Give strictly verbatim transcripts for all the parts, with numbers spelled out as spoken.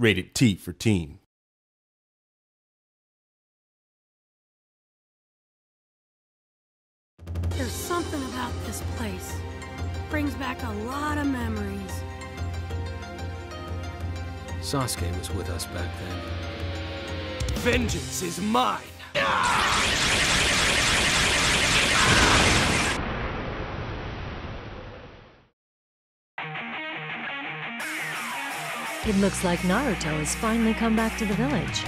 Rated T for teen. There's something about this place. It brings back a lot of memories. Sasuke was with us back then. Vengeance is mine! It looks like Naruto has finally come back to the village.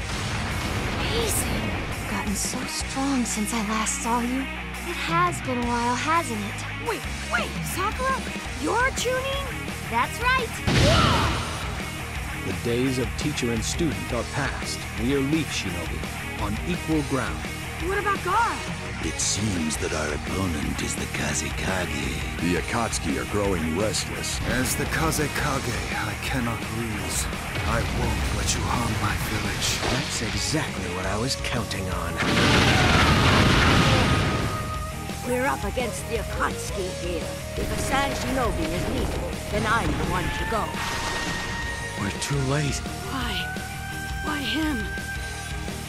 Amazing! You've gotten so strong since I last saw you. It has been a while, hasn't it? Wait, wait, Sakura? You're tuning? That's right! Yeah! The days of teacher and student are past. We are Leaf Shinobi, on equal ground. What about Gaara? It seems that our opponent is the Kazekage. The Akatsuki are growing restless. As the Kazekage, I cannot lose. I won't let you harm my village. That's exactly what I was counting on. We're up against the Akatsuki here. If a San Shinobi is needed, then I'm the one to go. We're too late. Why? Why him?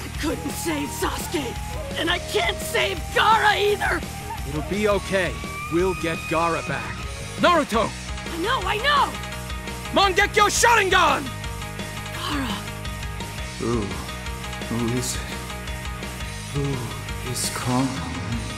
I couldn't save Sasuke, and I can't save Gaara either! It'll be okay. We'll get Gaara back. Naruto! I know, I know! Mangekyo Sharingan! Gaara... Who... who is it? Who is calling me?